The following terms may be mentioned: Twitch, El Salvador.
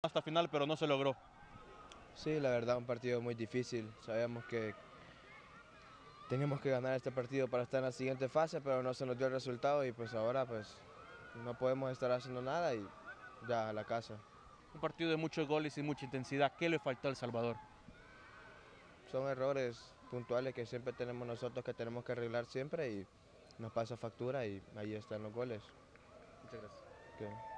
Hasta final, pero no se logró. Sí, la verdad, un partido muy difícil. Sabíamos que teníamos que ganar este partido para estar en la siguiente fase, pero no se nos dio el resultado y pues ahora pues no podemos estar haciendo nada y ya a la casa. Un partido de muchos goles y mucha intensidad. ¿Qué le faltó a El Salvador? Son errores puntuales que siempre tenemos nosotros, que tenemos que arreglar siempre y nos pasa factura y ahí están los goles. Muchas gracias. Okay.